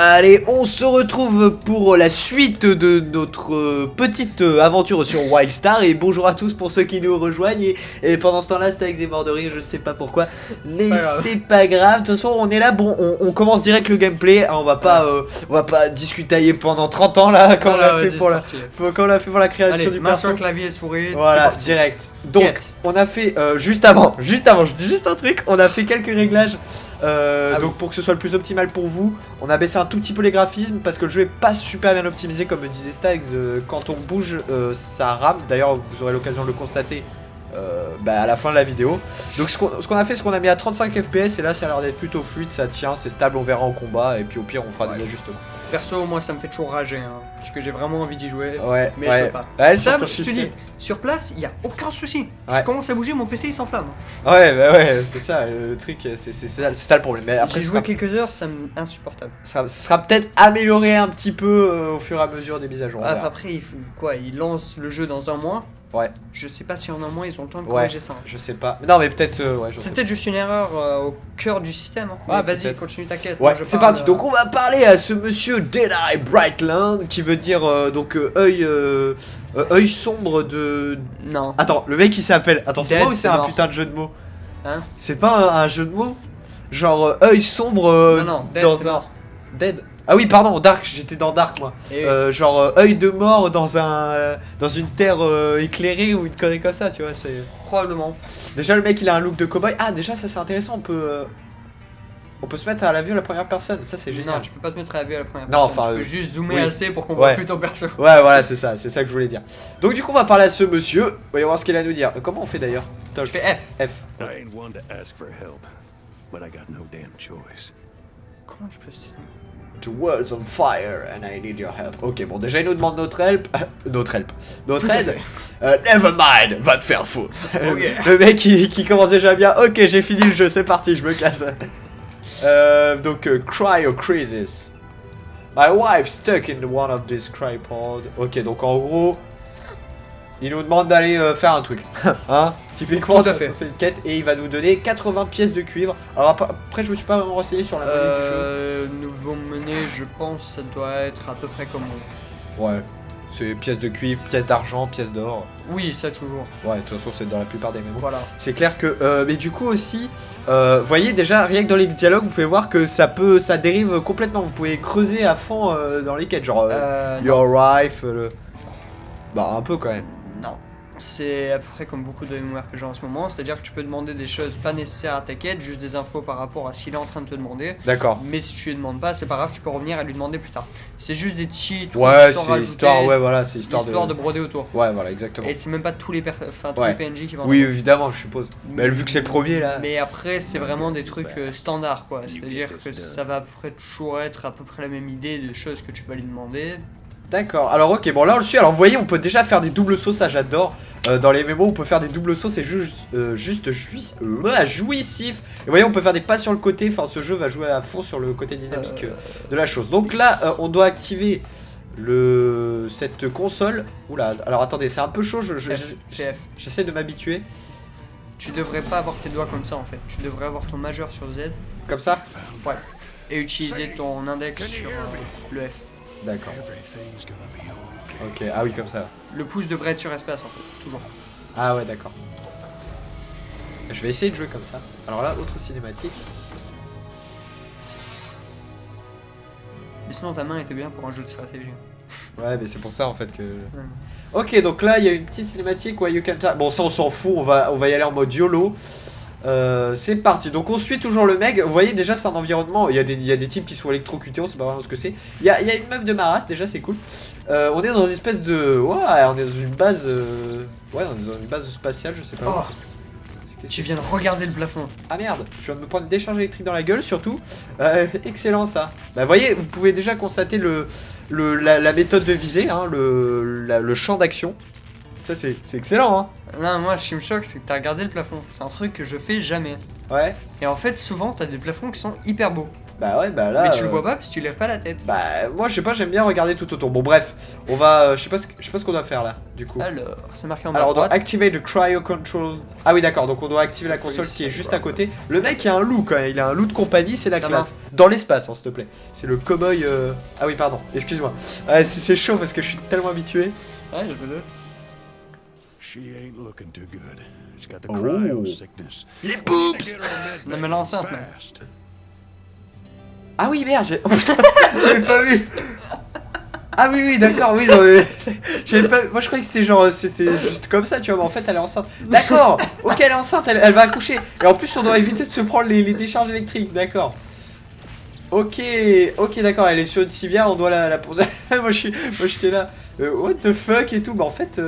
Allez, on se retrouve pour la suite de notre petite aventure sur Wildstar. Et bonjour à tous pour ceux qui nous rejoignent. Et pendant ce temps-là, Staggs est mort de rire, je ne sais pas pourquoi. Mais c'est pas grave, de toute façon on est là, bon, on commence direct le gameplay, hein, on va pas discutailler pendant 30 ans là, quand on l'a fait pour la création. Allez, du perso. Clavier, souris. Voilà, direct. Donc, on a fait, juste avant, je dis juste un truc, on a fait quelques réglages. Donc pour que ce soit le plus optimal pour vous, on a baissé un tout petit peu les graphismes parce que le jeu est pas super bien optimisé, comme me disait Staggs. Quand on bouge, ça rame. D'ailleurs, vous aurez l'occasion de le constater à la fin de la vidéo. Donc ce qu'on a fait, c'est qu'on a mis à 35 fps, et là ça a l'air d'être plutôt fluide, ça tient, c'est stable, on verra en combat et puis au pire on fera des ajustements. Perso, moi ça me fait toujours rager, hein, parce que j'ai vraiment envie d'y jouer, mais je peux pas. Stable, je te dis, sur place, il n'y a aucun souci. Je commence à bouger, mon PC il s'enflamme. Ouais, bah ouais, c'est ça, le truc, c'est ça le problème. J'ai joué quelques heures, ça me insupportable. Ça sera peut-être amélioré un petit peu au fur et à mesure des mises à jour. Après, ils lancent le jeu dans un mois. Ouais. Je sais pas si en un mois ils ont le temps de corriger ça. Je sais pas. Non mais peut-être. C'est peut-être juste une erreur au cœur du système. Hein. Ouais, vas-y, continue, t'inquiète. Ouais, c'est parti. Donc on va parler à ce monsieur Dead Eye Brightland, qui veut dire œil sombre de. Non. Attends, le mec il s'appelle. Attends, c'est moi ou c'est un putain de jeu de mots? Hein? C'est pas un jeu de mots? Genre œil sombre non, dead, dans un. Dead. Ah oui, pardon, Dark, j'étais dans Dark moi. Genre œil de mort dans une terre éclairée ou une connerie comme ça, tu vois, c'est... Probablement. Déjà le mec il a un look de cow-boy. Ah déjà ça c'est intéressant, on peut se mettre à la vue à la première personne, ça c'est génial. Non, tu peux pas te mettre à la vue à la première personne, enfin, tu peux juste zoomer assez pour qu'on voit plus ton perso. Ouais, voilà, c'est ça que je voulais dire. Donc du coup on va parler à ce monsieur, voyons voir ce qu'il a à nous dire. Comment on fait d'ailleurs? Je fais F. Comment je peux se dire? The world's on fire and I need your help. Ok, bon, déjà il nous demande notre help. Notre aide. Never mind, va te faire foutre. Le mec qui commence déjà bien. Ok, j'ai fini le jeu, c'est parti, je me casse. Donc cryocrisis. My wife stuck in one of these cryopod. Ok, donc en gros, il nous demande d'aller faire un truc. Hein? Typiquement, c'est une quête et il va nous donner 80 pièces de cuivre. Alors après, je me suis pas vraiment renseigné sur la monnaie du jeu. Nouveau monnaie, je pense, ça doit être à peu près comme. Ouais, c'est pièces de cuivre, pièces d'argent, pièces d'or. Oui, ça toujours. Ouais, de toute façon, c'est dans la plupart des mémos. Voilà. C'est clair que. Mais du coup, aussi, voyez déjà, rien que dans les dialogues, vous pouvez voir que ça dérive complètement. Vous pouvez creuser à fond dans les quêtes, genre Your Wife, bah, un peu quand même. Non, c'est à peu près comme beaucoup de MMORPG en ce moment, c'est-à-dire que tu peux demander des choses pas nécessaires à ta quête, juste des infos par rapport à ce qu'il est en train de te demander. D'accord. Mais si tu lui demandes pas, c'est pas grave, tu peux revenir et lui demander plus tard. C'est juste des cheats ou des histoires rajoutées, c'est histoire de broder autour. Ouais, voilà, exactement. Et c'est même pas tous les PNJ qui vont. Oui, évidemment, je suppose. Mais vu que c'est le premier là. Mais après, c'est vraiment des trucs standards, quoi. C'est-à-dire que ça va à peu près toujours être à peu près la même idée de choses que tu vas lui demander. D'accord, alors ok, bon là on le suit, alors vous voyez on peut déjà faire des doubles sauts, ça j'adore, dans les mémos on peut faire des doubles sauts, c'est juste jouissif, et vous voyez on peut faire des pas sur le côté, enfin ce jeu va jouer à fond sur le côté dynamique de la chose. Donc là on doit activer cette console, oula, alors attendez c'est un peu chaud, j'essaie de m'habituer. Tu devrais pas avoir tes doigts comme ça en fait, tu devrais avoir ton majeur sur Z. Comme ça? Ouais, et utiliser ton index sur le F. D'accord. Ok, ah oui, comme ça. Le pouce devrait être sur espace en fait, toujours. Ah ouais, d'accord. Je vais essayer de jouer comme ça. Alors là, autre cinématique. Mais sinon, ta main était bien pour un jeu de stratégie. Ouais, mais c'est pour ça en fait que. Ouais. Ok, donc là, il y a une petite cinématique. Ouais, you can try. Bon, ça, on s'en fout, on va y aller en mode YOLO. C'est parti, donc on suit toujours le mec. Vous voyez déjà c'est un environnement, il y a des types qui sont électrocutés, on sait pas vraiment ce que c'est. Il y a une meuf de ma race, déjà c'est cool. On est dans une espèce de... Ouais, on est dans une base... Ouais, on est dans une base spatiale, je sais pas. Tu viens de regarder le plafond. Ah merde, je viens de me prendre une décharge électrique dans la gueule surtout. Excellent ça. Bah voyez, vous pouvez déjà constater la méthode de visée, hein, le champ d'action. Ça c'est excellent hein. Non moi ce qui me choque c'est que t'as regardé le plafond, c'est un truc que je fais jamais. Ouais. Et en fait souvent t'as des plafonds qui sont hyper beaux. Bah ouais, bah là... Mais tu le vois pas parce que tu lèves pas la tête. Bah moi je sais pas, j'aime bien regarder tout autour. Bon bref, on va... je sais pas ce qu'on doit faire là, du coup. Alors, c'est marqué en bas. Alors on doit activer le cryo control. Ah oui d'accord, donc on doit activer la console qui est juste à côté. Le mec il a un loup quand même, il a un loup de compagnie, c'est la classe. Dans l'espace, hein, s'il te plaît. C'est le cow-boy... Ah oui pardon, excuse-moi. Si c'est chaud parce que je suis tellement habitué. Ouais, je me doute. Oh. Les boobs. Non mais l'enceinte. Ah oui merde, j'ai... Oh putain, j'avais pas vu. Ah oui oui d'accord, oui non mais... J'avais pas... Moi je croyais que c'était genre... C'était juste comme ça tu vois, mais en fait elle est enceinte. D'accord. Ok elle est enceinte, elle va accoucher. Et en plus on doit éviter de se prendre les décharges électriques, d'accord. Ok, ok d'accord, elle est sur une civière, on doit la poser. Moi j'étais là, what the fuck et tout, bah en fait...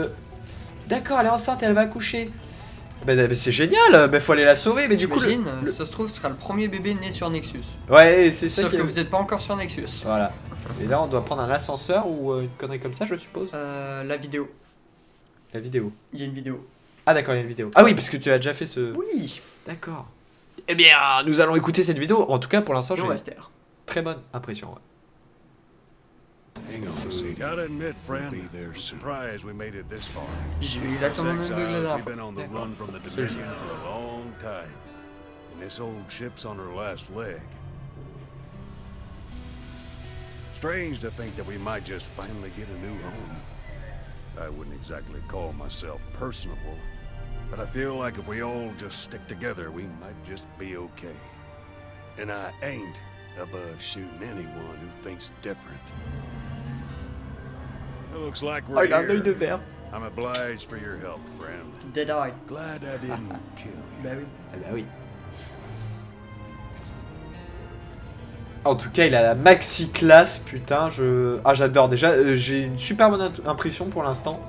D'accord, elle est enceinte, elle va accoucher. Bah c'est génial, bah faut aller la sauver. Mais du coup, ça se trouve, ce sera le premier bébé né sur Nexus. Ouais, c'est ça. Sauf que vous n'êtes pas encore sur Nexus. Voilà. Et là, on doit prendre un ascenseur ou une connerie comme ça, je suppose. La vidéo. La vidéo. Il y a une vidéo. Ah d'accord, il y a une vidéo. Ah oui, parce que tu as déjà fait ce... Oui. D'accord. Eh bien, nous allons écouter cette vidéo. En tout cas, pour l'instant, j'ai une très bonne impression. Ouais. J'ai eu exactement le même bug la dernière fois. C'est génial. Strange to think that we might just finally get a new home. I wouldn't exactly call myself personable, but I feel like if we all just stick together, we might just be okay. And I ain't above shooting anyone who thinks different. It looks like we're here. I'm obliged for your help, friend. Dead Eye. Glad I didn't kill you. Bah oui. Ah bah oui. En tout cas, il a la maxi classe, putain. Ah, j'adore. Déjà, j'ai une super bonne impression pour l'instant.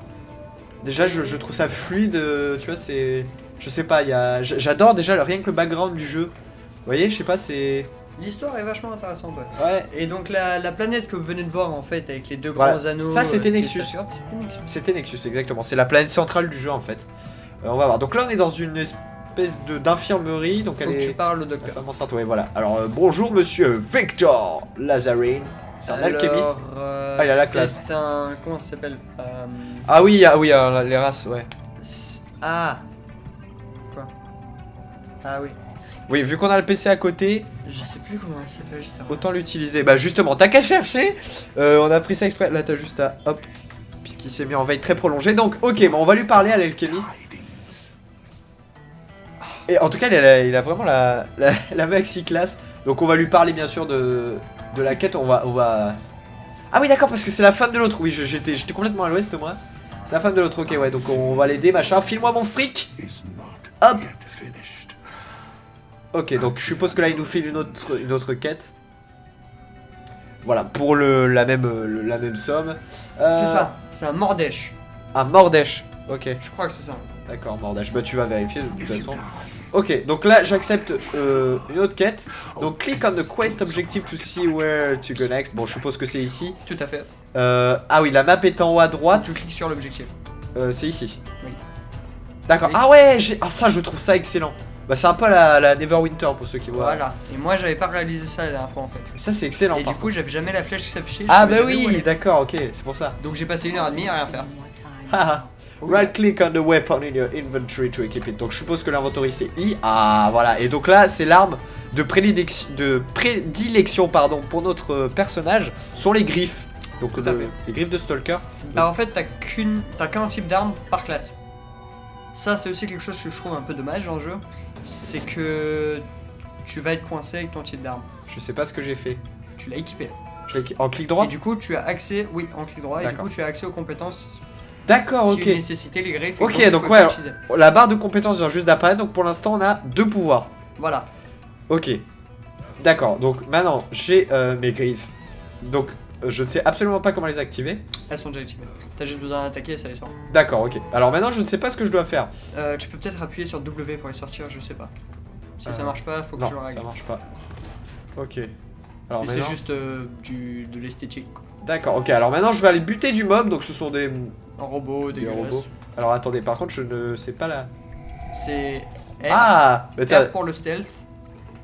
Déjà, je trouve ça fluide. Tu vois, c'est... Je sais pas, il y a... J'adore déjà rien que le background du jeu. Vous voyez, je sais pas, c'est... L'histoire est vachement intéressante, ouais. Ouais. Et donc la planète que vous venez de voir en fait avec les deux grands anneaux... Ça c'était Nexus. C'était Nexus, exactement. C'est la planète centrale du jeu en fait. On va voir. Donc là on est dans une espèce d'infirmerie. Donc elle est... Tu parles au docteur. Ouais, voilà. Alors bonjour monsieur Victor Lazarine. C'est un alchimiste. Ah il a la classe. C'est un... Comment ça s'appelle Ah oui, les races, ouais. Ah. Quoi? Ah oui. Oui, vu qu'on a le PC à côté... Je sais plus comment elle s'appelle, justement. Autant l'utiliser. Bah justement, t'as qu'à chercher. On a pris ça exprès. Là, t'as juste à... Hop. Puisqu'il s'est mis en veille très prolongée. Donc, ok, bah, on va lui parler à l'alchimiste. Et en tout cas, il a vraiment la maxi classe. Donc, on va lui parler, bien sûr, de la quête. On va... Ah oui, d'accord, parce que c'est la femme de l'autre. Oui, j'étais complètement à l'ouest, moi. C'est la femme de l'autre, ok, ouais. Donc, on va l'aider, machin. File-moi mon fric. Hop. Ok, donc je suppose que là il nous file une autre quête. Voilà, pour la même somme. C'est ça, c'est un Mordesh. Un Mordesh, ok. Je crois que c'est ça. D'accord, Mordesh, bah tu vas vérifier de toute façon. Ok, donc là j'accepte une autre quête. Donc click on the quest objective to see where to go next. Bon, je suppose que c'est ici. Tout à fait. Ah oui, la map est en haut à droite. Tu cliques sur l'objectif. C'est ici. Oui. D'accord, ah ouais, ah ça je trouve ça excellent. Bah c'est un peu la Neverwinter pour ceux qui voient. Voilà, et moi j'avais pas réalisé ça la dernière fois en fait. Ça c'est excellent. Et du coup j'avais jamais la flèche qui s'affichait. Ah bah oui, d'accord, ok, c'est pour ça. Donc j'ai passé 1h30 à rien faire. Haha. Right click on the weapon in your inventory to equip it. Donc je suppose que l'inventory c'est I. Ah voilà, et donc là c'est l'arme de prédilection pardon, pour notre personnage sont les griffes. Donc les griffes de Stalker. Bah en fait t'as qu'un type d'arme par classe. Ça c'est aussi quelque chose que je trouve un peu dommage dans le jeu. C'est que tu vas être coincé avec ton type d'arme. Je sais pas ce que j'ai fait. Tu l'as équipé. En clic droit. Et du coup tu as accès, oui en clic droit, et du coup tu as accès aux compétences. D'accord, ok. Qui nécessité les griffes. Ok, donc ouais, alors, la barre de compétences vient juste d'apparaître, donc pour l'instant on a 2 pouvoirs. Voilà. Ok. D'accord, donc maintenant j'ai mes griffes. Donc je ne sais absolument pas comment les activer. Elles sont déjà activées. T'as juste besoin d'attaquer et ça les sort. D'accord, ok. Alors maintenant, je ne sais pas ce que je dois faire. Tu peux peut-être appuyer sur W pour les sortir, je sais pas. Si ça marche pas, faut que je le règle. Ça marche pas. Ok. Alors maintenant... C'est juste de l'esthétique. D'accord, ok. Alors maintenant, je vais aller buter du mob. Donc ce sont des robots, des robots. Alors attendez, par contre, je ne sais pas là. C'est R pour le stealth.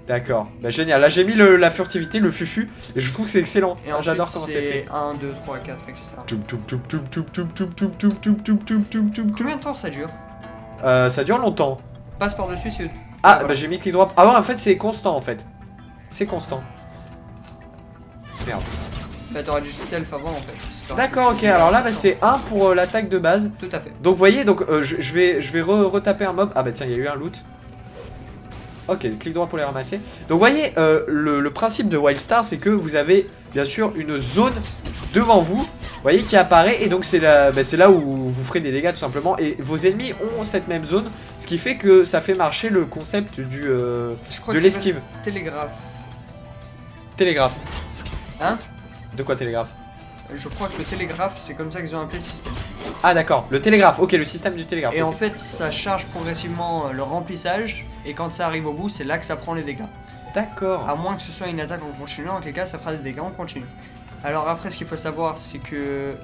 D'accord, bah génial. Là j'ai mis le, la furtivité, le fufu, et je trouve que c'est excellent. Et j'adore comment c'est fait. 1, 2, 3, 4, etc. Combien de temps ça dure? Ça dure longtemps. Passe par-dessus, c'est... Ah, voilà. Bah j'ai mis clic droit. Ah ouais, en fait c'est constant en fait. C'est constant. Merde. Bah t'aurais dû stealth avant en fait. D'accord, ok, alors là bah, c'est 1 pour l'attaque de base. Tout à fait. Donc vous voyez, donc je vais retaper un mob. Ah bah tiens, il y a eu un loot. Ok, clic droit pour les ramasser. Donc vous voyez, le principe de Wildstar, c'est que vous avez bien sûr une zone devant vous, vous voyez, qui apparaît. Et donc c'est là, bah, là où vous ferez des dégâts tout simplement. Et vos ennemis ont cette même zone, ce qui fait que ça fait marcher le concept du, je crois de l'esquive. Télégraphe. Télégraphe. Hein? De quoi télégraphe? Je crois que le télégraphe, c'est comme ça qu'ils ont appelé le système. Ah d'accord, le télégraphe, ok, le système du télégraphe. Et okay. En fait, ça charge progressivement le remplissage, et quand ça arrive au bout, c'est là que ça prend les dégâts. D'accord. À moins que ce soit une attaque en continu, en quel cas, ça fera des dégâts en continu. Alors après, ce qu'il faut savoir, c'est que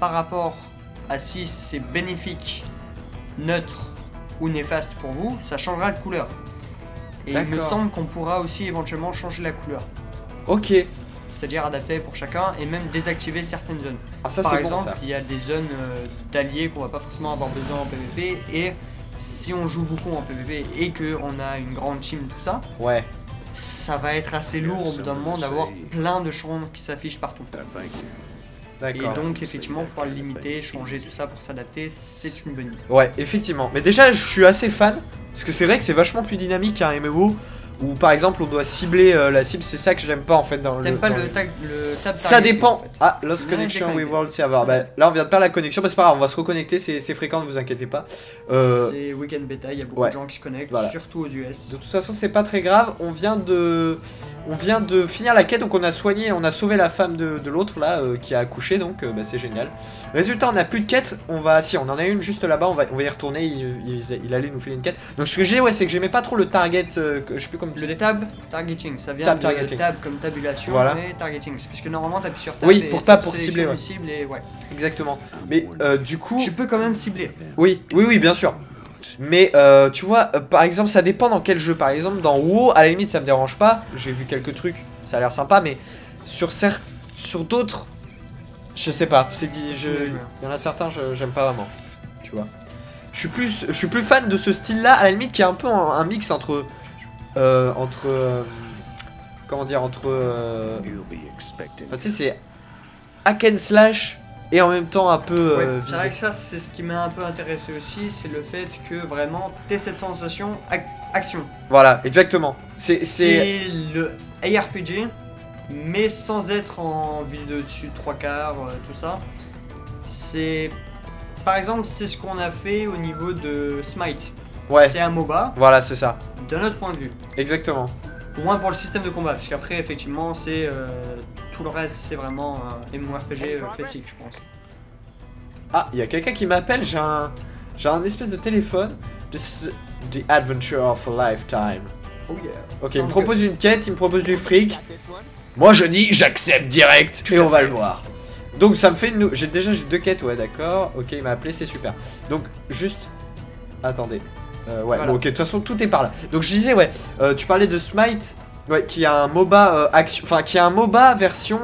par rapport à si c'est bénéfique, neutre ou néfaste pour vous, ça changera de couleur. Et il me semble qu'on pourra aussi éventuellement changer la couleur. Ok. C'est-à-dire adapter pour chacun et même désactiver certaines zones. Ah, ça, par exemple, bon, ça. Il y a des zones d'alliés qu'on va pas forcément avoir besoin en PvP, et si on joue beaucoup en PvP et qu'on a une grande team, tout ça, ouais, ça va être assez lourd au bout d'un moment d'avoir plein de champs qui s'affichent partout. Et donc effectivement pouvoir limiter, changer tout ça pour s'adapter, c'est une bonne idée. Ouais, effectivement. Mais déjà je suis assez fan, parce que c'est vrai que c'est vachement plus dynamique qu'un MMO. Ou par exemple on doit cibler la cible, c'est ça que j'aime pas en fait dans le... T'aimes pas le tag, le tab target, ça dépend en fait. Ah, lost connection with world server, bah, là on vient de perdre la connexion, mais c'est pas grave, on va se reconnecter, c'est fréquent, ne vous inquiétez pas. C'est week-end bêta, il y a beaucoup de gens qui se connectent, voilà. Surtout aux US. De toute façon c'est pas très grave, on vient de finir la quête, donc on a soigné, on a sauvé la femme de l'autre là, qui a accouché, donc bah, c'est génial. Résultat, on a plus de quête, on va... Si, on en a une juste là-bas, on va y retourner, il allait nous filer une quête. Donc ce que j'ai, ouais, c'est que j'aimais pas trop le target, je sais plus comment. Le tab targeting, ça vient tab de targeting. Tab comme tabulation, voilà. Mais targeting, puisque normalement t'appuies sur tab, oui, pour tab, pour cibler, ouais. Cible et ouais. Exactement. Mais du coup, tu peux quand même cibler. Oui, oui, oui, bien sûr. Mais tu vois, par exemple, ça dépend dans quel jeu. Par exemple, dans WoW, à la limite, ça me dérange pas. J'ai vu quelques trucs, ça a l'air sympa, mais sur d'autres, je sais pas. C'est dit, il y en a certains, j'aime pas vraiment. Tu vois. Je suis plus fan de ce style-là, à la limite, qui est un peu un mix entre. Comment dire, enfin, tu sais, c'est hack and slash et en même temps un peu ouais, c'est vrai que ça c'est ce qui m'a un peu intéressé aussi, c'est le fait que vraiment t'aies cette sensation action. Voilà, exactement. C'est le ARPG mais sans être en vue de dessus 3/4, tout ça. C'est par exemple c'est ce qu'on a fait au niveau de Smite. Ouais. C'est un MOBA. Voilà, c'est ça. D'un autre point de vue. Exactement. Au moins pour le système de combat, parce qu'après, effectivement, c'est tout le reste, c'est vraiment un MMORPG classique, je pense. Ah, il y a quelqu'un qui m'appelle, j'ai un espèce de téléphone. This is the adventure of a lifetime. Oh yeah. Ok, il me propose une quête, il me propose du fric. Moi, je dis, j'accepte direct et on va le voir. Donc, ça me fait une... J'ai deux quêtes, ouais, d'accord. Ok, il m'a appelé, c'est super. Donc, juste... Attendez. Ouais, voilà. Bon, ok, de toute façon tout est par là. Donc je disais, ouais, tu parlais de Smite, ouais, qui a un MOBA action, enfin qui a un MOBA version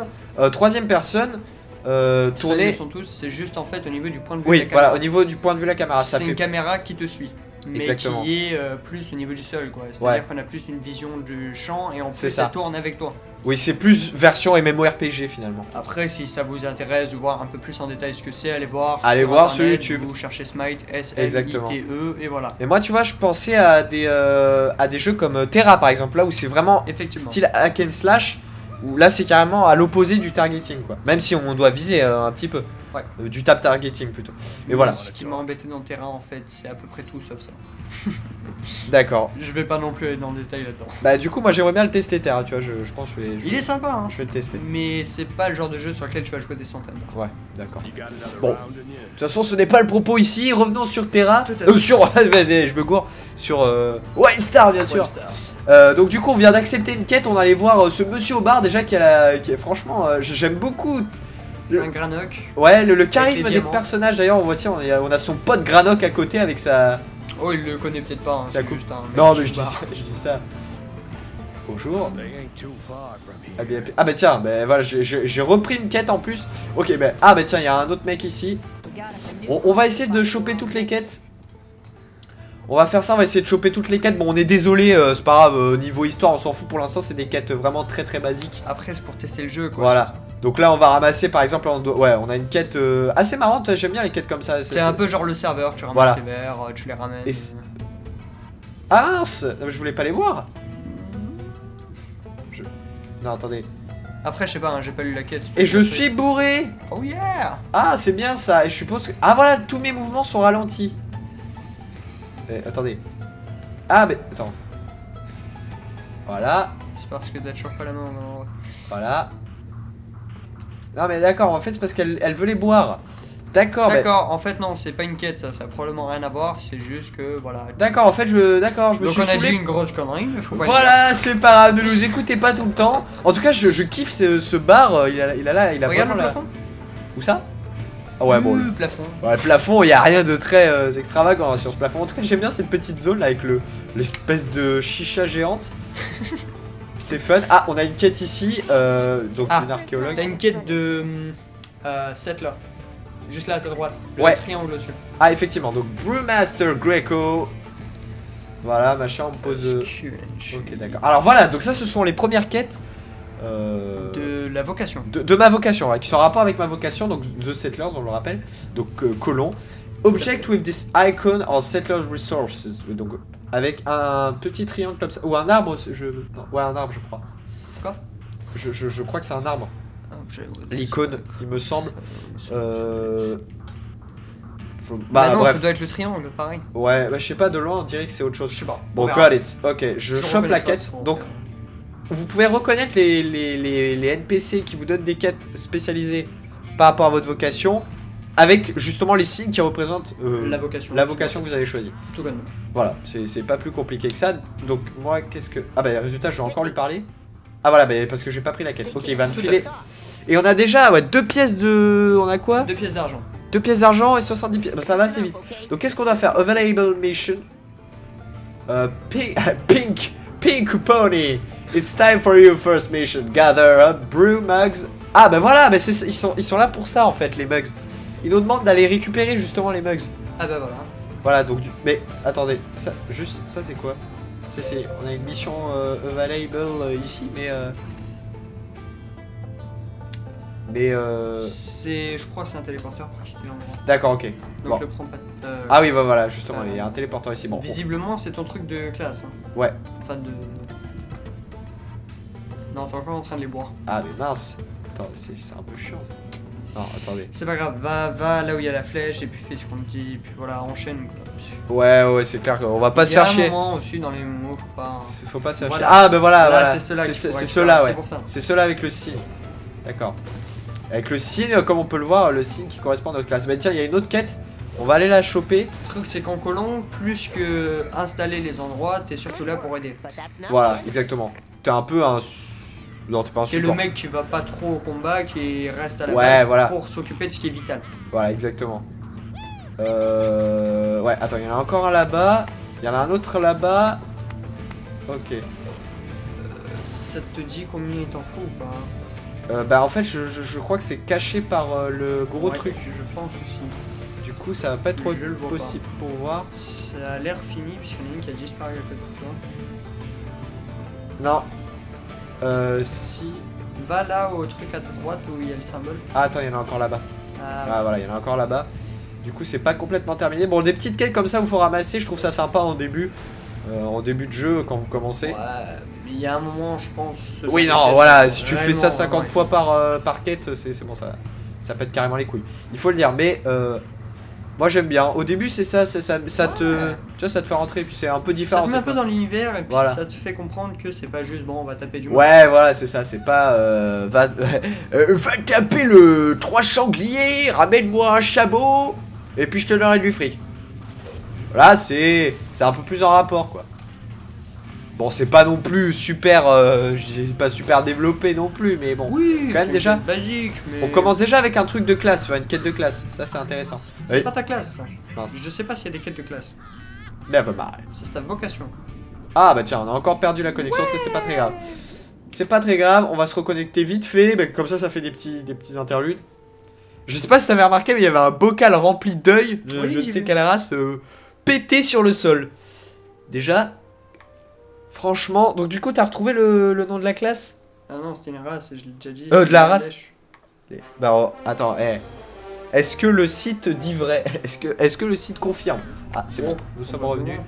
troisième personne tournée. Ils sont tous, c'est juste en fait au niveau du point de vue. Oui, de la caméra. Voilà, au niveau du point de vue de la caméra. C'est une caméra qui te suit, mais exactement. Qui est plus au niveau du sol, quoi. C'est-à-dire ouais. Qu'on a plus une vision du champ et en plus ça tourne avec toi. Oui, c'est plus version MMORPG finalement. Après, si ça vous intéresse de voir un peu plus en détail ce que c'est, allez voir sur YouTube. Vous cherchez Smite, S-M-I-T-E, et voilà. Et moi, tu vois, je pensais à des jeux comme Terra par exemple, là où c'est vraiment style hack and slash, où là c'est carrément à l'opposé du targeting, quoi. Même si on doit viser un petit peu. Ouais. Du tap targeting plutôt. Mais voilà. Ce qui m'a embêté dans Terra en fait, c'est à peu près tout sauf ça. D'accord. Je vais pas non plus aller dans le détail là-dedans. Bah du coup moi j'aimerais bien le tester Terra, tu vois, je pense que il est sympa hein. Je vais le tester. Mais c'est pas le genre de jeu sur lequel tu vas jouer des centaines. Ouais, d'accord. Bon. De toute façon ce n'est pas le propos ici, revenons sur Terra. Sur... je me gourre. Sur Wildstar bien sûr. Wildstar. Donc du coup on vient d'accepter une quête, on allait voir ce monsieur au bar déjà qui a franchement j'aime beaucoup. C'est un Granoc. Ouais, le charisme du personnage d'ailleurs, on a son pote Granoc à côté avec sa... Oh, il le connaît peut-être pas, hein, c'est juste un mec. Non, mais je dis ça. qu'au jour. Ah bah tiens, bah voilà, j'ai repris une quête en plus. Ok, bah, ah bah tiens, il y a un autre mec ici. On va essayer de choper toutes les quêtes. On va faire ça, on va essayer de choper toutes les quêtes. Bon, on est désolé, c'est pas grave, niveau histoire, on s'en fout pour l'instant, c'est des quêtes vraiment très très basiques. Après, c'est pour tester le jeu, quoi. Voilà. Donc là, on va ramasser, par exemple, on doit... ouais, on a une quête assez marrante, j'aime bien les quêtes comme ça. C'est un peu genre le serveur, tu ramasses voilà. Les verres, tu les ramènes. Et... ah, non, mais je voulais pas les voir. Non, attendez. Après, je sais pas, hein, j'ai pas lu la quête. Et je suis bourré. Oh yeah. Ah, c'est bien ça, et je suppose que... ah voilà, tous mes mouvements sont ralentis. Attendez. Ah mais attends. Voilà. C'est parce que t'as toujours pas la main. Non. Voilà. Non mais d'accord, en fait c'est parce qu'elle veut les boire. D'accord. D'accord. Mais... en fait non, c'est pas une quête, ça, ça a probablement rien à voir. C'est juste que voilà. D'accord. En fait je, d'accord, je me suis saoulé. Donc on a dit une grosse connerie. Faut pas voilà, c'est pas grave. Ne nous écoutez pas tout le temps. En tout cas, je kiffe ce bar. Il a là, il a regarde vraiment le plafond. Où ça? Ah ouais, bon, le plafond. Ouais, plafond, il n'y a rien de très extravagant hein, sur ce plafond. En tout cas, j'aime bien cette petite zone là avec l'espèce de chicha géante. C'est fun. Ah, on a une quête ici. Donc, ah, une archéologue. T'as une quête de. Cette là. Juste là à ta droite. Le ouais. Triangle au-dessus. Ah, effectivement. Donc, Brewmaster Greco. Voilà, machin, on pose. Ok, d'accord. Alors voilà, donc ça, ce sont les premières quêtes. De la vocation. De ma vocation, ouais, qui sont en rapport avec ma vocation, donc The Settlers, on le rappelle. Donc colon. Object with this icon or settlers resources. Donc avec un petit triangle comme ça. Ou un arbre, non, ouais, un arbre, je crois. Quoi? Je crois que c'est un arbre. L'icône, il me semble. Bah non, bref. Ça doit être le triangle, pareil. Ouais, bah je sais pas, de loin on dirait que c'est autre chose. Je sais pas. Bon, got it. Ok, je chope la quête. Donc. Vous pouvez reconnaître les NPC qui vous donnent des quêtes spécialisées par rapport à votre vocation, avec justement les signes qui représentent la vocation que vous avez choisie. Tout bonnement. Voilà, c'est pas plus compliqué que ça. Donc moi, qu'est-ce que... ah bah résultat, je vais encore lui parler. Ah voilà, bah, parce que j'ai pas pris la quête. Ok, il va me filer. Et on a déjà ouais, 2 pièces de... on a quoi? 2 pièces d'argent. 2 pièces d'argent et 70 pièces. Bah, ça va assez vite. Donc qu'est-ce qu'on doit faire? Available mission. Pink Pony, it's time for your first mission. Gather up, brew mugs. Ah bah voilà, bah ils sont là pour ça en fait les mugs. Ils nous demandent d'aller récupérer justement les mugs. Ah bah voilà. Voilà donc mais attendez, ça juste ça c'est quoi? C'est on a une mission available ici mais c'est je crois c'est un téléporteur pour quitter l'endroit. D'accord, ok. Donc bon. Le prends pas. Ah oui bah voilà justement il y a un téléporteur ici bon. Visiblement c'est ton truc de classe hein. Ouais. Enfin de... non t'es encore en train de les boire. Ah mais mince. Attends c'est un peu chiant ça. Non attendez. C'est pas grave va là où il y a la flèche et puis fais ce qu'on dit et puis voilà enchaîne quoi. Ouais c'est clair qu'on va pas se faire chier. Il y a un moment aussi dans les mots faut pas se faire chier. Ah bah voilà c'est ceux-là ouais. C'est ceux-là avec le signe. D'accord. Avec le signe comme on peut le voir le signe qui correspond à notre classe. Mais tiens il y a une autre quête. On va aller la choper. Le truc c'est qu'en collant, plus que installer les endroits, t'es surtout là pour aider. Voilà, exactement. T'es un peu un... non, t'es pas un support. T'es le mec qui va pas trop au combat, qui reste à la base voilà. Pour s'occuper de ce qui est vital. Voilà, exactement. Ouais, attends, il y en a encore un là-bas. Il y en a un autre là-bas. Ok. Ça te dit combien il t'en faut ou pas? Bah en fait, je crois que c'est caché par le gros ouais, truc. Je pense aussi. Du coup, ça va pas être trop possible pour voir. Ça a l'air fini, puisqu'il y en a une qui a disparu à côté de toi. Non. Si. Va là au truc à droite où il y a le symbole. Ah, attends, il y en a encore là-bas. Ah, voilà, il y en a encore là-bas. Du coup, c'est pas complètement terminé. Bon, des petites quêtes comme ça, vous faut ramasser. Je trouve ça sympa en début de jeu, quand vous commencez. Ouais, mais il y a un moment, je pense. Oui, non, voilà. Si tu fais ça 50 fois par quête, c'est bon, ça pète carrément les couilles. Il faut le dire, mais. Moi j'aime bien, au début c'est ça te tu vois, ça te fait rentrer et puis c'est un peu différent. Ça te met un peu dans l'univers et puis voilà. Ça te fait comprendre que c'est pas juste bon on va taper du monde. Ouais voilà c'est ça, c'est pas va taper le 3 sangliers, ramène-moi un chabot et puis je te donnerai du fric. Voilà c'est un peu plus en rapport quoi. Bon c'est pas non plus super, pas super développé non plus mais bon oui, quand même déjà, basique, mais... on commence déjà avec un truc de classe, une quête de classe, ça c'est intéressant. C'est oui. Pas ta classe, ça. Je sais pas s'il y a des quêtes de classe. Never mind. C'est ta vocation. Ah bah tiens, on a encore perdu la connexion, ouais, c'est pas très grave. C'est pas très grave, on va se reconnecter vite fait, bah, comme ça, ça fait des petits interludes. Je sais pas si t'avais remarqué, mais il y avait un bocal rempli d'œil de oui, je ne sais quelle race pété sur le sol. Déjà, franchement... Donc du coup, t'as retrouvé le nom de la classe? Ah non, c'était une race, je l'ai déjà dit. De la race les... Bah oh, attends, eh... Est-ce que le site dit vrai? Est-ce que le site confirme? Ah, c'est bon, nous sommes revenus.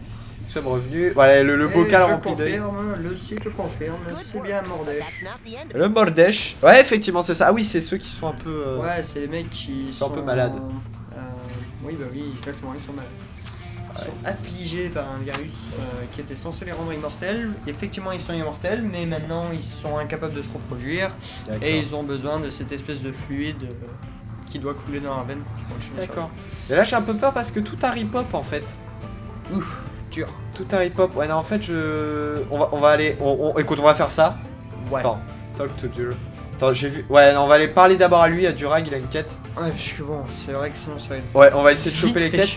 Voilà, le bocal rempli d'œil. Le site confirme, c'est bien Mordesh. Le Mordesh. Ouais, effectivement, c'est ça. Ah oui, c'est ceux qui sont un peu... Ouais, c'est les mecs qui sont... un peu malades. Oui, bah oui, exactement, ils sont malades. Ils sont affligés par un virus qui était censé les rendre immortels. Effectivement, ils sont immortels, mais maintenant, ils sont incapables de se reproduire. Et ils ont besoin de cette espèce de fluide... qui doit couler dans la veine pour qu'il continue. D'accord. Et là j'ai un peu peur parce que tout un rip-hop en fait. Ouf, dur. Tout un rip-hop. Ouais, non, en fait je... On va aller... Écoute, on va faire ça. Ouais. Attends, talk to Durag. Attends, j'ai vu... Ouais, non, on va aller parler d'abord à lui, à Durag, il a une quête. Ouais, parce que bon, c'est vrai que sinon ça va être... Ouais, on va essayer de choper les quêtes.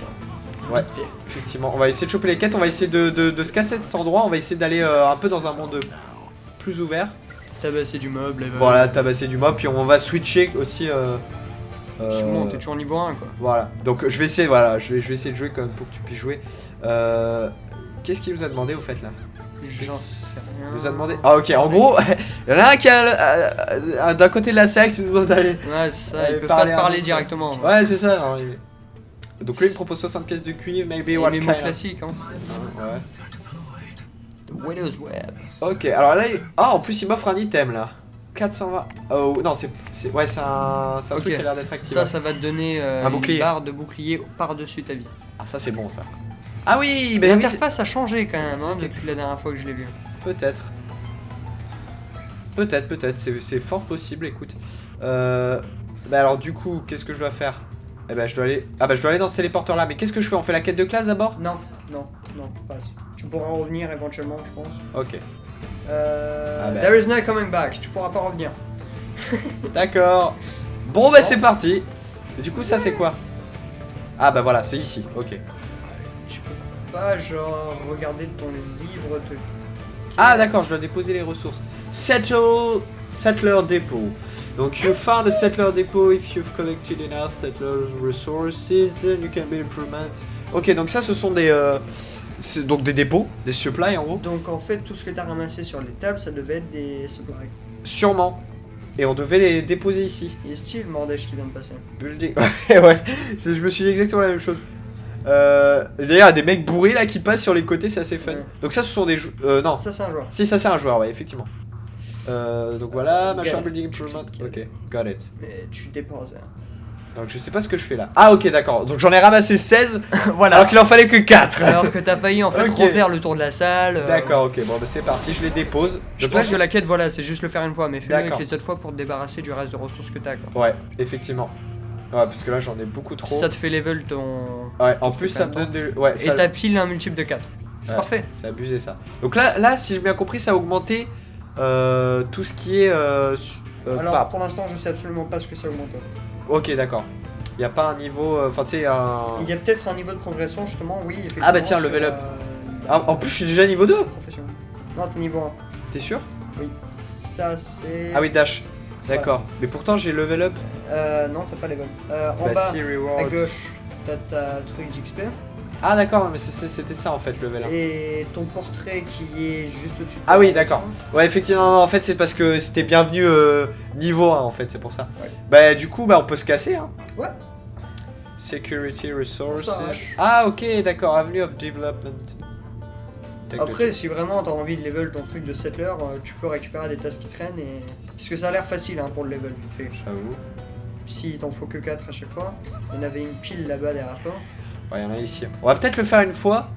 Ouais, effectivement, on va essayer de choper les quêtes, on va essayer de se casser de cet endroit, on va essayer d'aller un peu dans un monde plus ouvert. Tabasser du mob, level. Voilà, tabasser du mob, puis on va switcher aussi... Parce que bon, t'es toujours niveau 1 quoi. Voilà, donc je vais essayer, voilà, je vais essayer de jouer quand même pour que tu puisses jouer. Qu'est-ce qu'il nous a demandé au fait là? J'en sais rien. Il nous a demandé... Ah ok, en gros, il y en a un qui a d'un côté de la salle qui nous demande d'aller... Ouais, c'est ça, ils peuvent pas se parler directement. Moi. Ouais, c'est ça. Non, il... Donc lui il me propose 60 pièces de cuivre, maybe one kind. C'est classique hein. Ouais. The Widow's Web. Ok, alors là, il... Ah, en plus il m'offre un item là. 420. Oh non, c'est ouais, c'est un truc qui a l'air d'être actif. Ça, ça va te donner un bouclier. Une barre de bouclier par-dessus ta vie. Ah, ça, c'est bon ça. Ah oui, mais l'interface a changé quand même hein, depuis la dernière fois que je l'ai vu. Peut-être. Peut-être. C'est fort possible. Écoute. Bah alors, du coup, qu'est-ce que je dois faire? Eh ben, je dois aller. Ah bah, je dois aller dans ce téléporteur là. Mais qu'est-ce que je fais? On fait la quête de classe d'abord? Non. Passe. Tu pourras revenir éventuellement, je pense. Ok. Ah ben. There is no coming back, tu pourras pas revenir. D'accord. Bon bah c'est parti. Et du coup ça c'est quoi? Ah bah voilà, c'est ici, ok. Tu peux pas genre regarder ton livre de... Ah d'accord, je dois déposer les ressources. Settler Depot. Donc you found a Settler Depot if you've collected enough Settler resources, you can be improvement. Ok, donc ça ce sont des... donc des dépôts, des supplies en gros. Donc en fait tout ce que t'as ramassé sur les tables ça devait être des supplies. Sûrement. Et on devait les déposer ici. Il est style Mordesh qui vient de passer. Building. Ouais. Je me suis dit exactement la même chose. D'ailleurs il y a des mecs bourrés là qui passent sur les côtés, c'est assez fun. Ouais. Donc ça ce sont des joueurs. Non. Ça c'est un joueur. Si ça c'est un joueur, ouais effectivement. Donc voilà, machin building improvement. Ok, got it. Mais tu déposes. Hein. Donc je sais pas ce que je fais là. Ah ok d'accord, donc j'en ai ramassé 16. Voilà. Alors qu'il en fallait que 4. Alors que t'as failli en fait refaire le tour de la salle. D'accord ok, bon bah c'est parti, je les dépose. Je pense que la quête voilà c'est juste le faire une fois. Mais fais-le avec les autres fois pour te débarrasser du reste de ressources que t'as quoi. Ouais effectivement. Ouais parce que là j'en ai beaucoup trop. Ça te fait level ton... Ouais en plus ça me donne de... Ouais, et t'as pile un multiple de 4. C'est parfait. C'est abusé ça. Donc là si j'ai bien compris ça a augmenté tout ce qui est... Alors pour l'instant je sais absolument pas ce que ça augmente. Ok d'accord, il n'y a pas un niveau, enfin tu sais un... Il y a peut-être un niveau de progression justement, oui effectivement. Ah bah tiens, level up. Ah, en plus je suis déjà niveau 2 profession. Non t'es niveau 1. T'es sûr? Oui, ça c'est... Ah oui, dash, d'accord, ouais. Mais pourtant j'ai level up. Non t'as pas level up. En bah, bas, si, à gauche, t'as ta truc d'XP. Ah d'accord, mais c'était ça en fait level up. Et ton portrait qui est juste au-dessus de... Ah oui d'accord, ouais effectivement, non, en fait c'est parce que c'était bienvenu niveau 1 en fait, c'est pour ça. Ouais. Bah du coup bah on peut se casser hein. Ouais. Security resources. Ah ok d'accord, avenue of development. Après si vraiment t'as envie de level ton truc de settler, tu peux récupérer des tasses qui traînent et... Parce que ça a l'air facile hein, pour le level vite fait. J'avoue. Si t'en faut que 4 à chaque fois, il y en avait une pile là-bas derrière toi. Ouais, il y en a ici. On va peut-être le faire une fois.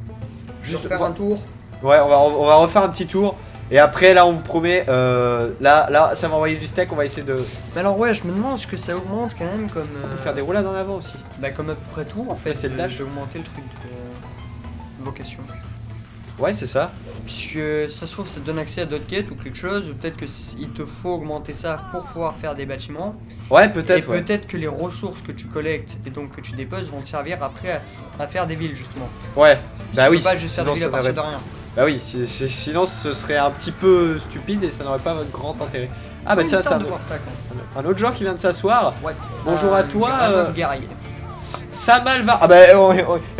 Juste faire un tour. Ouais, on va refaire un petit tour. Et après, là, on vous promet, là, ça va envoyer du steak. On va essayer de... Mais alors, ouais, je me demande ce que ça augmente quand même comme... On peut faire des roulades en avant aussi. Bah, comme à peu près tout, en fait. C'est le dash. J'ai augmenté le truc de vocation. Ouais, c'est ça. Puisque ça se trouve, ça te donne accès à d'autres quêtes ou quelque chose. Ou peut-être qu'il te faut augmenter ça pour pouvoir faire des bâtiments. Ouais, peut-être. Et ouais. Peut-être que les ressources que tu collectes et donc que tu déposes vont te servir après à faire des villes, justement. Ouais, bah oui. Tu peux pas juste faire des villes à partir de rien. Bah oui, silence ce serait un petit peu stupide et ça n'aurait pas votre grand intérêt. Ah bah tiens, c'est un autre joueur qui vient de s'asseoir. Ouais. Bonjour à toi. Samalvar. Ah bah il y en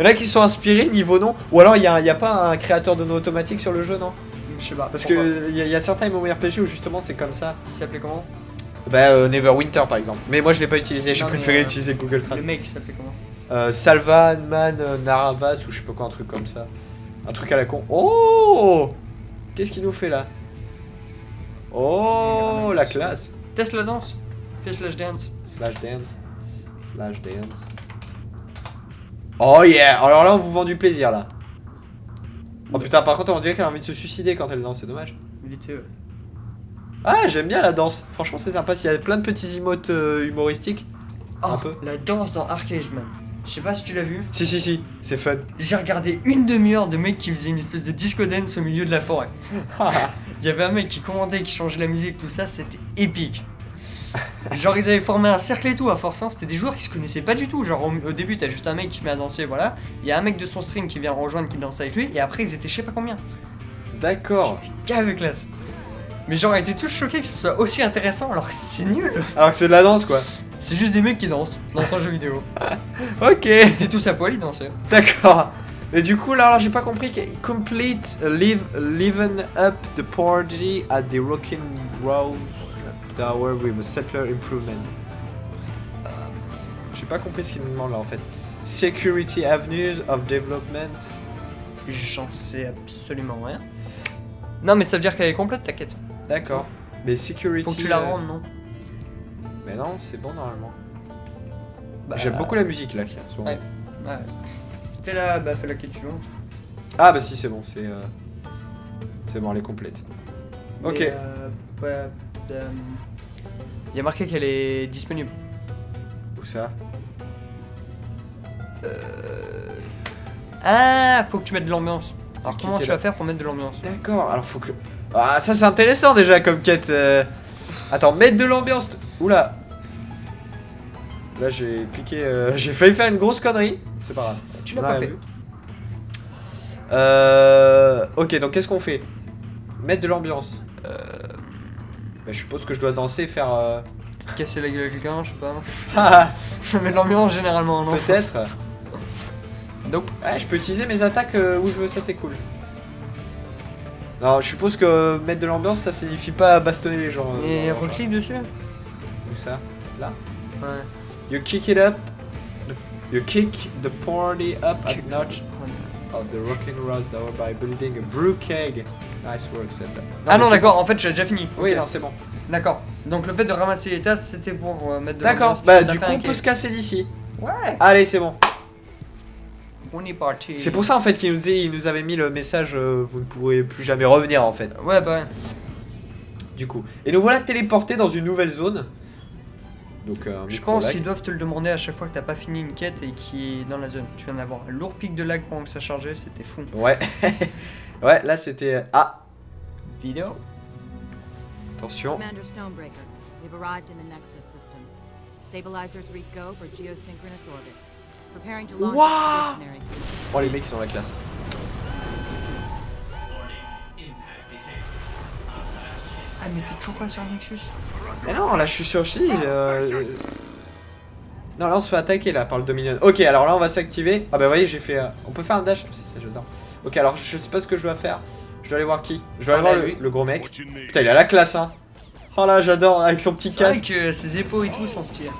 a qui sont inspirés niveau nom. Ou alors il n'y a pas un créateur de nom automatique sur le jeu, non? Je sais pas. Parce que il y a certains MMORPG où justement c'est comme ça. Il s'appelait comment? Bah Neverwinter par exemple. Mais moi je l'ai pas utilisé, j'ai préféré utiliser Google Trad. Le mec s'appelait comment? Salvanman Naravas ou je sais pas quoi, un truc comme ça. Un truc à la con. Oh, qu'est-ce qu'il nous fait là? Oh, la classe. Teste la danse. Fais slash dance. Slash dance. Slash dance. Oh yeah. Alors là, on vous vend du plaisir là. Oh putain, par contre, on dirait qu'elle a envie de se suicider quand elle danse, c'est dommage. Ah, j'aime bien la danse. Franchement, c'est sympa. S'il y a plein de petits emotes humoristiques. Oh, un peu. La danse dans Archage, man. Je sais pas si tu l'as vu. Si, si, si, c'est fun. J'ai regardé une demi-heure de mecs qui faisaient une espèce de disco dance au milieu de la forêt. Il y avait un mec qui commentait, qui changeait la musique, tout ça, c'était épique. Genre, ils avaient formé un cercle et tout, à force, hein, c'était des joueurs qui se connaissaient pas du tout. Genre, au début, t'as juste un mec qui se met à danser, voilà. Il y a un mec de son stream qui vient rejoindre, qui danse avec lui, et après, ils étaient je sais pas combien. D'accord. C'était carré classe. Mais genre, ils étaient tous choqués que ce soit aussi intéressant alors que c'est nul. Alors que c'est de la danse, quoi. C'est juste des mecs qui dansent dans un jeu vidéo. Ok. C'était tous à poil, ils dansaient. D'accord. Et du coup, là, j'ai pas compris. Complete liven up the party at the Rockin' Rose Tower with a settler improvement. J'ai pas compris ce qu'il me demande là en fait. Security avenues of development. J'en sais absolument rien. Non, mais ça veut dire qu'elle est complète, t'inquiète. D'accord. Mais security. Faut que tu la rendes, non? Mais non, c'est bon normalement. Bah, j'aime beaucoup la musique là, en ce moment. Ouais, ouais. Fais la quête suivante. Ah bah si, c'est bon, c'est bon, elle est complète. Mais ok. Il y a marqué qu'elle est disponible. Où ça? Ah, faut que tu mettes de l'ambiance. Alors comment tu vas faire pour mettre de l'ambiance? D'accord, alors faut que... Ah ça c'est intéressant déjà comme quête. Attends, mettre de l'ambiance. Oula. Là j'ai cliqué, j'ai failli faire une grosse connerie. C'est pas grave. Tu l'as pas fait. Ok, donc qu'est-ce qu'on fait? Mettre de l'ambiance. Bah, je suppose que je dois danser, faire... Casser la gueule à quelqu'un, je sais pas. Ça met de l'ambiance généralement, non? Peut-être. Nope. Ah, je peux utiliser mes attaques où je veux, ça c'est cool. Alors je suppose que mettre de l'ambiance, ça signifie pas bastonner les gens. Et reclique dessus. Où ça? Là? Ouais. You kick it up. You kick the party up a notch of the Rockin' Rose Tower by building a brew keg. Nice work, c'est là. Ah non, d'accord, en fait j'ai déjà fini. Oui, non, c'est bon. D'accord. Donc le fait de ramasser les tasses, c'était pour mettre de l'ambiance. D'accord, bah du coup on peut se casser d'ici. Ouais. Allez, c'est bon. On est parti. C'est pour ça en fait qu'il nous avait mis le message vous ne pourrez plus jamais revenir en fait. Ouais, bah ouais. Du coup. Et nous voilà téléportés dans une nouvelle zone. Donc, je pense qu'ils doivent te le demander à chaque fois que t'as pas fini une quête et qui est dans la zone. Tu viens d'avoir un lourd pic de lag pendant que ça chargeait, c'était fou. Ouais, ouais, là c'était. Ah, vidéo. Attention. Commander Stonebreaker, we've arrived in the Nexus system. Stabilizer 3 go for geosynchronous orbit. Preparing to launch. Wouah! Oh, les mecs ils sont la classe. Ah, mais t'es toujours pas sur Nexus? Mais non, là je suis sur Chili. Non, là on se fait attaquer là par le Dominion. Ok, alors là on va s'activer. Ah bah vous voyez, j'ai fait. On peut faire un dash. Si, ça j'adore. Ok, alors je sais pas ce que je dois faire. Je dois aller voir qui? Je dois aller voir le gros mec. Putain, il a la classe hein. Oh là, j'adore avec son petit casque. C'est vrai que ses épaules et tout sont stylés.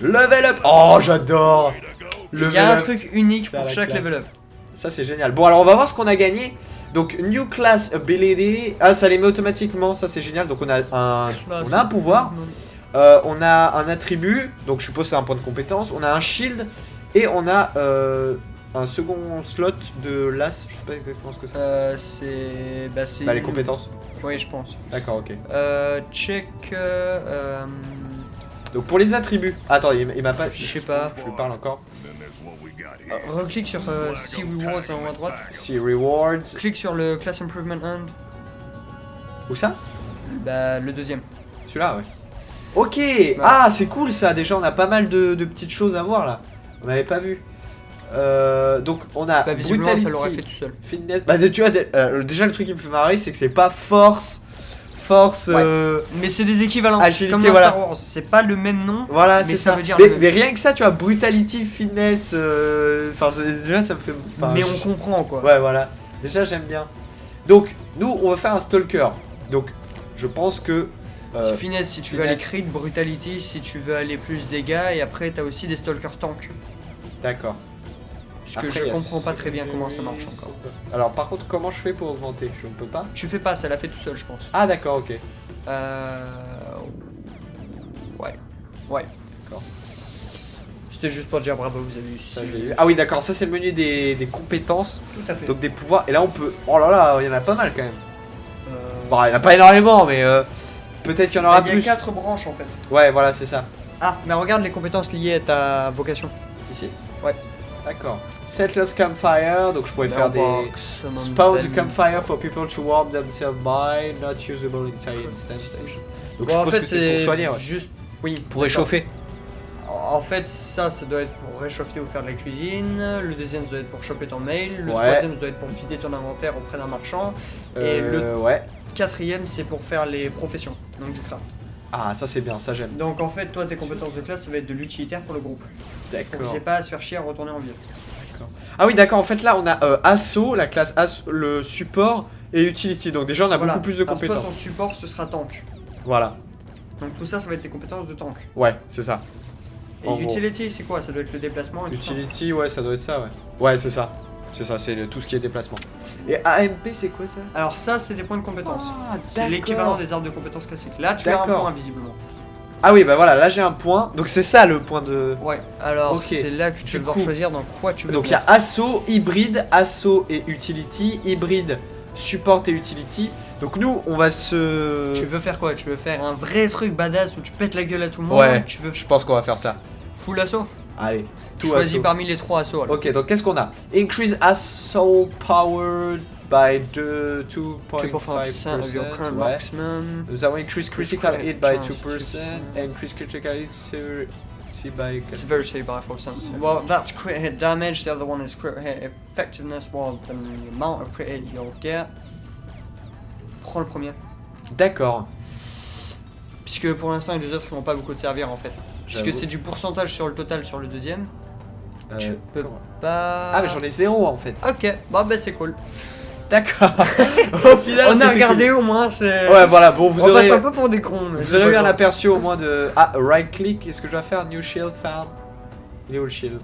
Level up. Oh, j'adore. Il y a un truc unique pour chaque level up. Ça c'est génial. Bon, alors on va voir ce qu'on a gagné. Donc new class ability. Ah, ça les met automatiquement, ça c'est génial. Donc on a un pouvoir, on a un attribut. Donc je suppose c'est un point de compétence. On a un shield. Et on a un second slot de l'as. Je sais pas exactement ce que c'est. C'est... Bah, les compétences. Oui, je pense. D'accord, ok. Check... Donc pour les attributs. Attends, il m'a pas... Je sais pas. Je lui parle encore. Reclique sur See Rewards en haut à droite. See Rewards. Clique sur le Class Improvement Hand. Où ça? Bah le deuxième. Celui-là, ouais. Ok, ouais. Ah c'est cool ça, déjà on a pas mal de petites choses à voir là. On n'avait pas vu. Donc on a Brutality, ça l'aurait fait tout seul. Finesse. Bah tu vois, déjà le truc qui me fait marrer, c'est que c'est pas force. Ouais. Mais c'est des équivalents. Agilité, comme dans Star Wars, c'est pas le même nom. Voilà, c'est ça. Veut dire mais rien que ça, tu vois, Brutality, Finesse. Enfin, déjà ça me fait. Mais on comprend quoi. Ouais, voilà. Déjà j'aime bien. Donc nous, on va faire un Stalker. Donc je pense que. Finesse si tu veux aller crit, Brutality si tu veux aller plus dégâts, et après t'as aussi des Stalkers tank. D'accord. Parce que je comprends pas très bien comment ça marche encore. Alors par contre, comment je fais pour augmenter? Je ne peux pas. Tu fais pas, ça l'a fait tout seul je pense. Ah d'accord, ok. Ouais. D'accord. C'était juste pour dire bravo, vous avez eu ça. Ah oui d'accord, ça c'est le menu des compétences. Tout à fait. Donc des pouvoirs, et là on peut... Oh là là, il y en a pas mal quand même. Bon, il y en a pas énormément mais... Peut-être qu'il y en aura plus. Il y a 4 branches en fait. Ouais, voilà, c'est ça. Ah, mais regarde les compétences liées à ta vocation. Ici. Ouais. D'accord. Settlers Campfire, donc je pourrais faire des... Spawn the campfire for people to warm themselves by, not usable in instances. Donc je pense que c'est pour soigner, ouais. Juste... Oui, pour réchauffer. En fait, ça doit être pour réchauffer ou faire de la cuisine. Le deuxième, ça doit être pour choper ton mail. Le troisième, ça doit être pour vider ton inventaire auprès d'un marchand. Et le... Quatrième, c'est pour faire les professions, donc du craft. Ah, ça c'est bien, ça j'aime. Donc en fait, toi, tes compétences de classe, ça va être de l'utilitaire pour le groupe. D'accord. Donc c'est pas à se faire chier à retourner en ville. D'accord. Ah oui, d'accord, en fait là, on a assaut, la classe assaut, le support et utility. Donc déjà, on a beaucoup plus de compétences. Alors toi, ton support, ce sera tank. Voilà. Donc tout ça, ça va être tes compétences de tank. Ouais, c'est ça. Et en utility, c'est quoi? Ça doit être le déplacement et utility, tout ça. Ouais, ça doit être ça, ouais. Ouais, c'est ça. C'est ça, c'est tout ce qui est déplacement. Et AMP, c'est quoi ça? Alors ça, c'est des points de compétence. Ah, c'est l'équivalent des arbres de compétences classiques. Là, tu as un point, visiblement. Ah oui, bah voilà, là j'ai un point. Donc c'est ça le point de... Ouais, alors c'est là que tu vas choisir dans quoi tu veux. Donc il y a assaut, hybride, assaut et utility, hybride, support et utility. Donc nous, on va se... Tu veux faire quoi? Tu veux faire un vrai truc badass où tu pètes la gueule à tout le monde? Ouais, tu veux... je pense qu'on va faire ça. Full assaut? Allez. Choisis parmi les 3 assauts. Ok, donc qu'est-ce qu'on a? Increase assault power by 2.5%. Ouais. Nous avons increase critical hit by 2% and increase critical hit by 4%. Well, that's crit hit damage. The other one is crit hit effectiveness. Well, the amount of crit hit you'll get. Prends le premier. D'accord. Puisque pour l'instant, les deux autres, ils vont pas beaucoup te servir en fait. Puisque c'est du pourcentage sur le total sur le deuxième. Je peux pas... Ah mais j'en ai 0 en fait. Ok, bon bah c'est cool. D'accord. Au final on a regardé au moins, c'est... Ouais voilà, bon vous aurez... On passe un peu pour des cons. Vous aurez eu un aperçu au moins de... Ah, right click, est-ce que je dois faire new shield farm? Il est où le shield?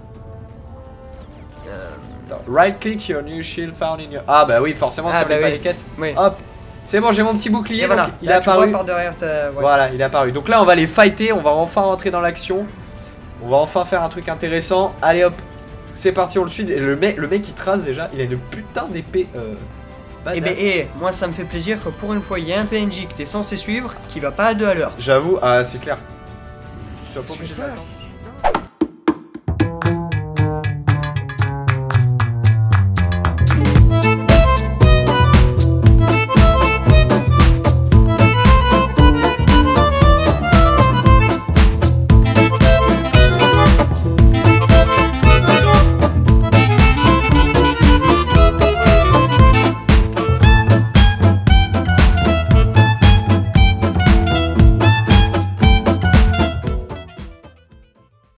Right click your new shield found in your... Ah bah oui forcément ça va pas les quêtes. Hop. C'est bon, j'ai mon petit bouclier, voilà, il est apparu. Par derrière ta... Voilà, il est apparu. Donc là, on va les fighter, on va enfin rentrer dans l'action. On va enfin faire un truc intéressant. Allez hop, c'est parti, on le suit. Le mec il trace déjà, il a une putain d'épée. Eh ben, moi ça me fait plaisir que pour une fois, il y a un PNJ que t'es censé suivre qui va pas à 2 à l'heure. J'avoue, c'est clair.